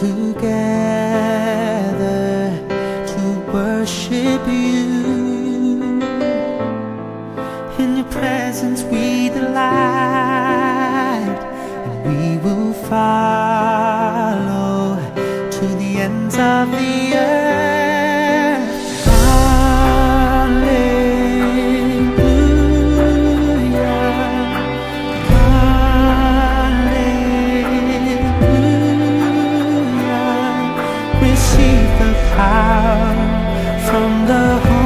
together to worship you. In your presence we delight, and we will follow to the ends of the earth. Receive the power from the Holy Spirit.